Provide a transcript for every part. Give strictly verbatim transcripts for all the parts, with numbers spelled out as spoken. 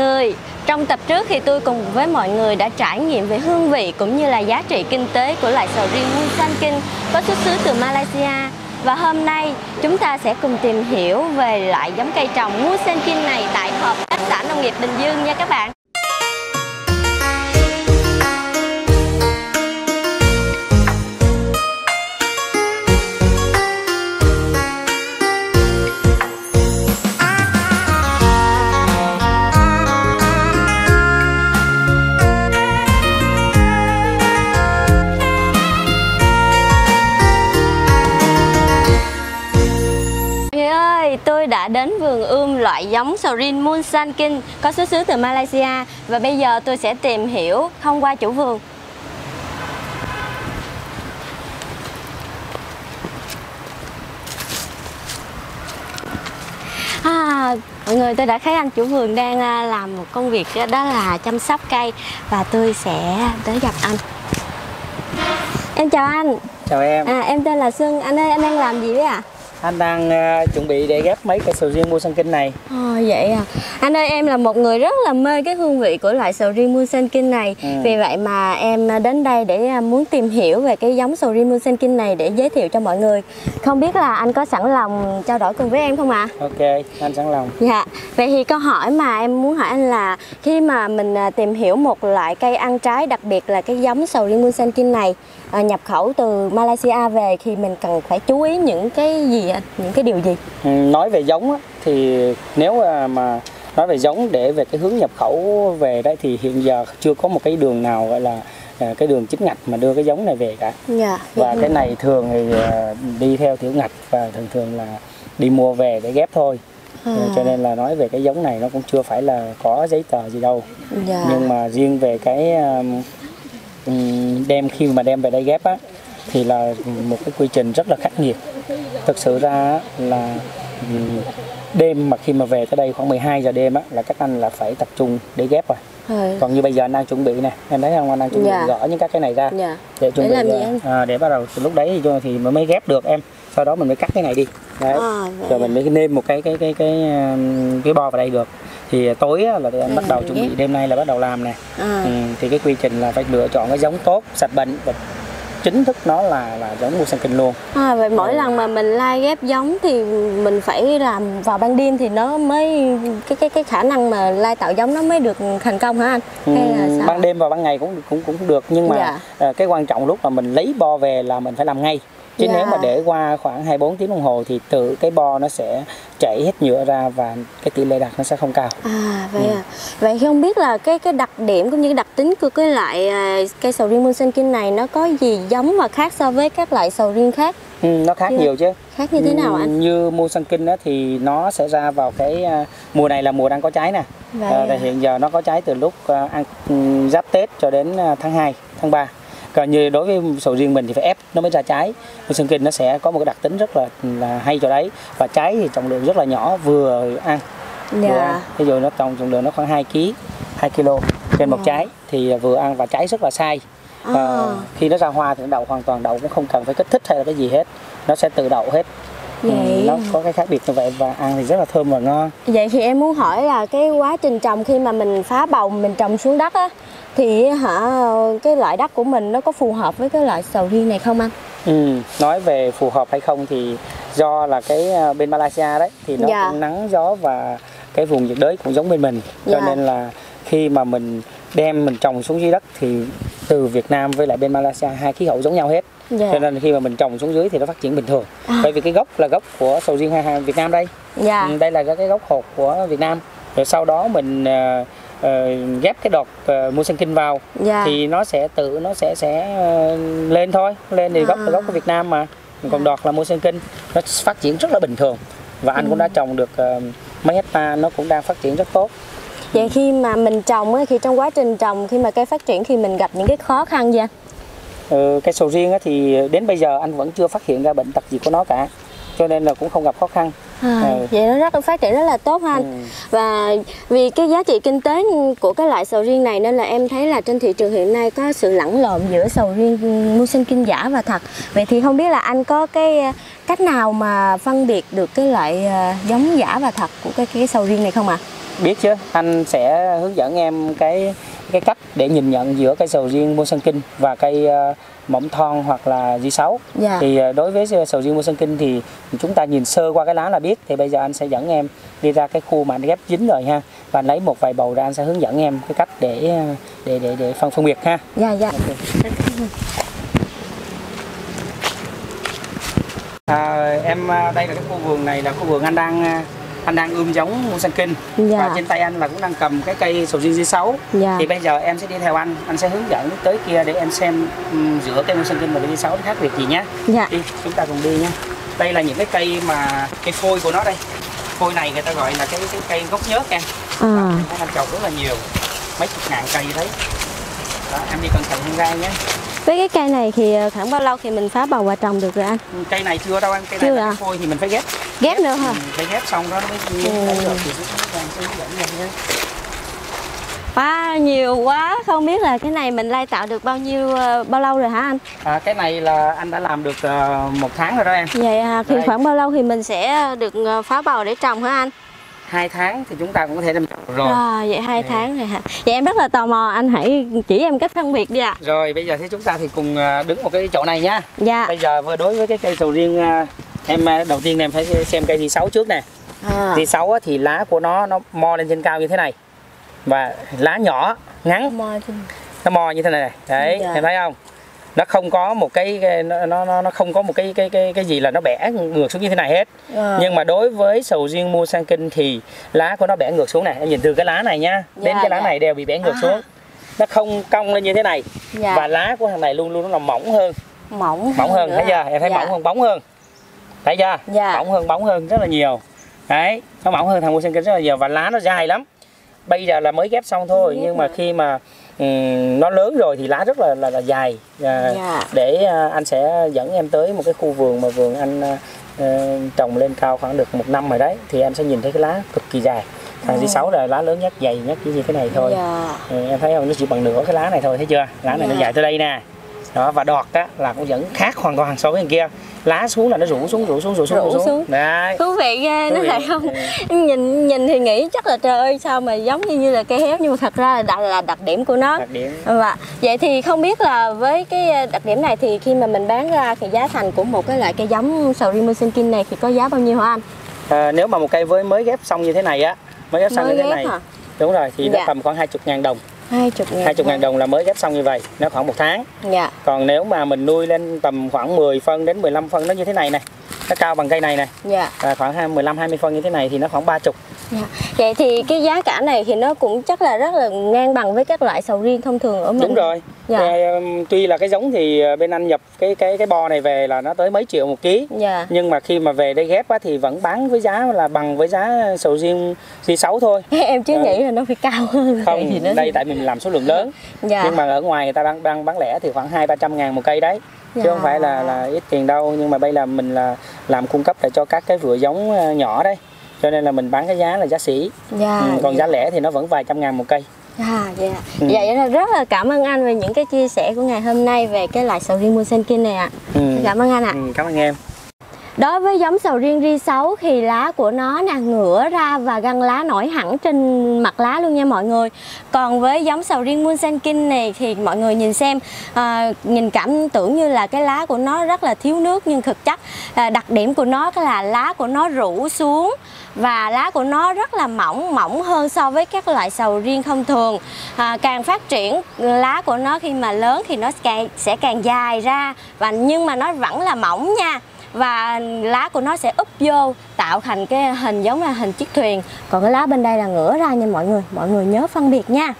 người. Trong tập trước thì tôi cùng với mọi người đã trải nghiệm về hương vị cũng như là giá trị kinh tế của loại sầu riêng Musang King có xuất xứ từ Malaysia. Và hôm nay chúng ta sẽ cùng tìm hiểu về loại giống cây trồng Musang King này tại hợp tác xã nông nghiệp Bình Dương nha các bạn. Tôi đã đến vườn ươm loại giống sầu riêng Musang King có xuất xứ từ Malaysia và bây giờ tôi sẽ tìm hiểu thông qua chủ vườn. À, mọi người, tôi đã thấy anh chủ vườn đang làm một công việc đó là chăm sóc cây và tôi sẽ tới gặp anh. Em chào anh. Chào em. À, em tên là Xuân. Anh ơi, anh đang làm gì đấy ạ? À? Anh đang uh, chuẩn bị để ghép mấy cây sầu riêng Musang King này. Ờ à, vậy à. Anh ơi, em là một người rất là mê cái hương vị của loại sầu riêng Musang King này. Ừ. Vì vậy mà em đến đây để muốn tìm hiểu về cái giống sầu riêng Musang King này để giới thiệu cho mọi người. Không biết là anh có sẵn lòng trao đổi cùng với em không ạ? À? Ok, anh sẵn lòng. Dạ. Vậy thì câu hỏi mà em muốn hỏi anh là khi mà mình tìm hiểu một loại cây ăn trái, đặc biệt là cái giống sầu riêng Musang King này nhập khẩu từ Malaysia về thì mình cần phải chú ý những cái gì, những cái điều gì? Nói về giống thì nếu mà nói về giống để về cái hướng nhập khẩu về đấy thì hiện giờ chưa có một cái đường nào gọi là cái đường chính ngạch mà đưa cái giống này về cả. Yeah, và yeah. Cái này thường thì đi theo tiểu ngạch và thường thường là đi mua về để ghép thôi. À. Cho nên là nói về cái giống này nó cũng chưa phải là có giấy tờ gì đâu. Yeah. Nhưng mà riêng về cái đem khi mà đem về đây ghép á thì là một cái quy trình rất là khắc nghiệt. Thực sự ra là đêm mà khi mà về tới đây khoảng mười hai giờ đêm á là các anh là phải tập trung để ghép rồi. Ừ. Còn như bây giờ anh đang chuẩn bị nè, em thấy không, anh đang chuẩn bị dạ. gõ những các cái này ra dạ. để chuẩn để bị à, để bắt đầu lúc đấy thì, thì mới ghép được em. Sau đó mình mới cắt cái này đi, đấy. À, rồi mình mới nêm một cái cái cái cái cái bo vào đây được. Thì tối là tụi anh bắt đầu chuẩn bị, đêm nay là bắt đầu làm nè. À. Ừ, thì cái quy trình là phải lựa chọn cái giống tốt, sạch bệnh và chính thức nó là là giống Musang King luôn. À, vậy mỗi ừ. lần mà mình lai ghép giống thì mình phải làm vào ban đêm thì nó mới cái cái cái khả năng mà lai tạo giống nó mới được thành công hả anh? Ừ, hay là sao? Ban đêm và ban ngày cũng cũng cũng được nhưng mà dạ. à, cái quan trọng lúc mà mình lấy bo về là mình phải làm ngay. Chứ yeah. nếu mà để qua khoảng hai mươi bốn tiếng đồng hồ thì tự cái bo nó sẽ chảy hết nhựa ra và cái tỷ lệ đạt nó sẽ không cao. À vậy ừ. à. Vậy không biết là cái cái đặc điểm cũng như cái đặc tính của cái loại cây sầu riêng Musang King này nó có gì giống và khác so với các loại sầu riêng khác? Ừ, nó khác nhiều chứ. Khác như thế nào anh? Như Musang King á thì nó sẽ ra vào cái mùa này là mùa đang có trái nè. À, à. Hiện giờ nó có trái từ lúc ăn giáp Tết cho đến tháng hai, tháng ba. Còn như đối với sầu riêng mình thì phải ép nó mới ra trái. Musang King nó sẽ có một cái đặc tính rất là, là hay chỗ đấy. Và trái thì trọng lượng rất là nhỏ, vừa ăn. Dạ. Ví dụ nó trọng trọng lượng nó khoảng hai ký, hai ki lô trên một dạ. trái thì vừa ăn và trái rất là sai. À. À, khi nó ra hoa thì nó đậu hoàn toàn, đậu cũng không cần phải kích thích hay là cái gì hết. Nó sẽ tự đậu hết. Vậy. Ừ, nó có cái khác biệt như vậy và ăn thì rất là thơm và ngon. Vậy thì em muốn hỏi là cái quá trình trồng khi mà mình phá bồng mình trồng xuống đất á thì hả cái loại đất của mình nó có phù hợp với cái loại sầu riêng này không anh? Ừ, nói về phù hợp hay không thì do là cái bên Malaysia đấy thì nó dạ. cũng nắng gió và cái vùng nhiệt đới cũng giống bên mình cho dạ. nên là khi mà mình đem mình trồng xuống dưới đất thì từ Việt Nam với lại bên Malaysia hai khí hậu giống nhau hết. Yeah. Cho nên khi mà mình trồng xuống dưới thì nó phát triển bình thường. À. Bởi vì cái gốc là gốc của sầu riêng hoa Việt Nam đây. Yeah. Đây là cái gốc hột của Việt Nam. Rồi sau đó mình uh, uh, ghép cái đọt uh, Musang King vào yeah. thì nó sẽ tự nó sẽ sẽ uh, lên thôi. Lên thì à. gốc là gốc của Việt Nam mà. Còn à. đọt là Musang King nó phát triển rất là bình thường. Và anh ừ. cũng đã trồng được uh, mấy hecta, nó cũng đang phát triển rất tốt. Vậy khi mà mình trồng ấy, thì trong quá trình trồng khi mà cây phát triển thì mình gặp những cái khó khăn gì anh? Ừ, cây sầu riêng thì đến bây giờ anh vẫn chưa phát hiện ra bệnh tật gì của nó cả, cho nên là cũng không gặp khó khăn. À, ừ. Vậy nó rất phát triển rất là tốt ha anh. Ừ. Và vì cái giá trị kinh tế của cái loại sầu riêng này nên là em thấy là trên thị trường hiện nay có sự lẫn lộn giữa sầu riêng Musang King giả và thật. Vậy thì không biết là anh có cái cách nào mà phân biệt được cái loại giống giả và thật của cái, cái sầu riêng này không ạ? À? biết chứ, anh sẽ hướng dẫn em cái cái cách để nhìn nhận giữa cây sầu riêng Musang King và cây uh, mỏng thon hoặc là D sáu. Dạ. Thì uh, đối với sầu riêng Musang King thì chúng ta nhìn sơ qua cái lá là biết. Thì bây giờ anh sẽ dẫn em đi ra cái khu mà anh ghép dính rồi ha, và anh lấy một vài bầu ra anh sẽ hướng dẫn em cái cách để để để để phân phân biệt ha. Dạ dạ. Okay. À, em đây là cái khu vườn này là khu vườn anh đang anh đang ươm giống Musang King. Dạ. Và trên tay anh là cũng đang cầm cái cây sầu riêng D sáu. Dạ. Thì bây giờ em sẽ đi theo anh, anh sẽ hướng dẫn tới kia để em xem um, giữa cây Musang King và cây D sáu khác biệt gì nhé. Dạ. Đi, chúng ta cùng đi nhé. Đây là những cái cây mà cái phôi của nó đây. Phôi này người ta gọi là cái, cái cây gốc nhớt em. Ừ. Anh trồng rất là nhiều, mấy chục ngàn cây đấy. Đó, em đi cẩn thận hơn ra nhé. Với cái cây này thì khoảng bao lâu thì mình phá bầu và trồng được rồi anh? Cây này chưa đâu anh, cây này chưa là à? Phôi thì mình phải ghép. Ghép nữa hả? Ừ, phải ghép xong đó nó mới được. Quá nhiều quá, không biết là cái này mình lai tạo được bao nhiêu bao lâu rồi hả anh? À, cái này là anh đã làm được uh, một tháng rồi đó em. Vậy à, thì đây. Khoảng bao lâu thì mình sẽ được phá bầu để trồng hả anh? Hai tháng thì chúng ta cũng có thể làm rồi. Rồi, vậy hai tháng rồi hả? Vậy em rất là tò mò, anh hãy chỉ em cách phân biệt đi ạ. À. Rồi, bây giờ thì chúng ta thì cùng đứng một cái chỗ này nhá. Dạ. Bây giờ đối với cái cây sầu riêng, em đầu tiên em phải xem cây D sáu trước nè. À. D sáu thì lá của nó nó mo lên trên cao như thế này. Và lá nhỏ, ngắn. Nó mo như thế này này. Đấy, dạ. Em thấy không? Nó không có một cái nó nó nó không có một cái cái cái cái gì là nó bẻ ngược xuống như thế này hết. À. Nhưng mà đối với sầu riêng Musang King thì lá của nó bẻ ngược xuống này, em nhìn từ cái lá này nha, dạ, đến cái lá dạ. này đều bị bẻ ngược à. xuống. Nó không cong lên như thế này. Dạ. Và lá của thằng này luôn luôn nó nằm mỏng hơn. Mỏng. Mỏng hơn, hơn thấy chưa? Em thấy dạ. mỏng hơn, bóng hơn. Thấy chưa? Dạ. Mỏng hơn, bóng hơn rất là nhiều. Đấy, nó mỏng hơn thằng Musang King rất là nhiều và lá nó dài lắm. Bây giờ là mới ghép xong thôi, nhưng mà khi mà Ừ, nó lớn rồi thì lá rất là là, là dài à, dạ. Để à, anh sẽ dẫn em tới một cái khu vườn mà vườn anh à, trồng lên cao khoảng được một năm rồi đấy, thì em sẽ nhìn thấy cái lá cực kỳ dài. Thằng D sáu là lá lớn nhất, dày nhất chỉ như thế này thôi. Dạ. Ừ, em thấy không, nó chỉ bằng nửa cái lá này thôi, thấy chưa, lá này dạ. nó dài tới đây nè đó. Và đọt á là cũng vẫn khác hoàn toàn so với thằng kia, lá xuống là nó rủ xuống rủ xuống rủ xuống rủ xuống, xuống. Đấy. Thú vị ghê, nó lại không ừ. nhìn nhìn thì nghĩ chắc là trời ơi sao mà giống như như là cây héo, nhưng mà thật ra là đặc, là đặc điểm của nó. Đặc điểm. Và vậy thì không biết là với cái đặc điểm này thì khi mà mình bán ra thì giá thành của một cái loại cây giống sầu riêng Musang King này thì có giá bao nhiêu hả anh? À, nếu mà một cây với mới ghép xong như thế này á, mới ghép xong mới như ghép thế này hả? Đúng rồi thì dạ. nó tầm khoảng hai mươi ngàn đồng. hai mươi ngàn đồng là mới ghép xong như vậy, nó khoảng một tháng. Dạ. Còn nếu mà mình nuôi lên tầm khoảng mười phân đến mười lăm phân nó như thế này này, nó cao bằng cây này này. Dạ. À, khoảng mười lăm hai mươi phân như thế này thì nó khoảng ba mươi. Dạ. Vậy thì cái giá cả này thì nó cũng chắc là rất là ngang bằng với các loại sầu riêng thông thường ở mình. Đúng rồi. Dạ. À, tuy là cái giống thì bên anh nhập cái cái cái bo này về là nó tới mấy triệu một ký. Dạ. Nhưng mà khi mà về đây ghép á, thì vẫn bán với giá là bằng với giá sầu riêng D sáu thôi. Em chứ à. nghĩ là nó phải cao hơn. Không, thì nó... đây tại mình làm số lượng lớn. Dạ. Nhưng mà ở ngoài người ta đang, đang bán lẻ thì khoảng hai ba trăm ngàn một cây đấy. Chứ dạ. không phải là, là ít tiền đâu. Nhưng mà bây là mình là làm cung cấp để cho các cái vựa giống nhỏ đấy, cho nên là mình bán cái giá là giá sỉ. Dạ, ừ, còn dạ. giá lẻ thì nó vẫn vài trăm ngàn một cây. À, dạ. ừ. Vậy là rất là cảm ơn anh về những cái chia sẻ của ngày hôm nay về cái loại sầu riêng Musang King này ạ. ừ. Cảm ơn anh ạ. ừ, Cảm ơn em. Đối với giống sầu riêng D sáu thì lá của nó là ngửa ra và găng lá nổi hẳn trên mặt lá luôn nha mọi người. Còn với giống sầu riêng Musang King này thì mọi người nhìn xem, à, nhìn cảm tưởng như là cái lá của nó rất là thiếu nước, nhưng thực chất à, đặc điểm của nó là lá của nó rủ xuống và lá của nó rất là mỏng, mỏng hơn so với các loại sầu riêng thông thường. à, Càng phát triển lá của nó khi mà lớn thì nó càng, sẽ càng dài ra, và nhưng mà nó vẫn là mỏng nha, và lá của nó sẽ úp vô tạo thành cái hình giống là hình chiếc thuyền. Còn cái lá bên đây là ngửa ra nha mọi người, mọi người nhớ phân biệt nha.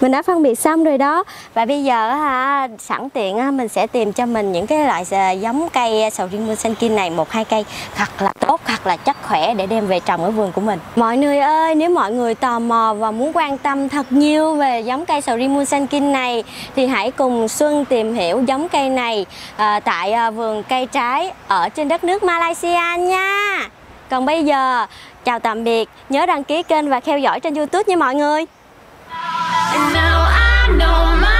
Mình đã phân biệt xong rồi đó, và bây giờ ha, sẵn tiện mình sẽ tìm cho mình những cái loại giống cây sầu riêng Musang King này một hai cây thật là tốt, thật là chắc khỏe để đem về trồng ở vườn của mình. Mọi người ơi, nếu mọi người tò mò và muốn quan tâm thật nhiều về giống cây sầu riêng Musang King này thì hãy cùng Xuân tìm hiểu giống cây này à, tại à, vườn cây trái ở trên đất nước Malaysia nha. Còn bây giờ chào tạm biệt, nhớ đăng ký kênh và theo dõi trên YouTube nha mọi người. And now I know my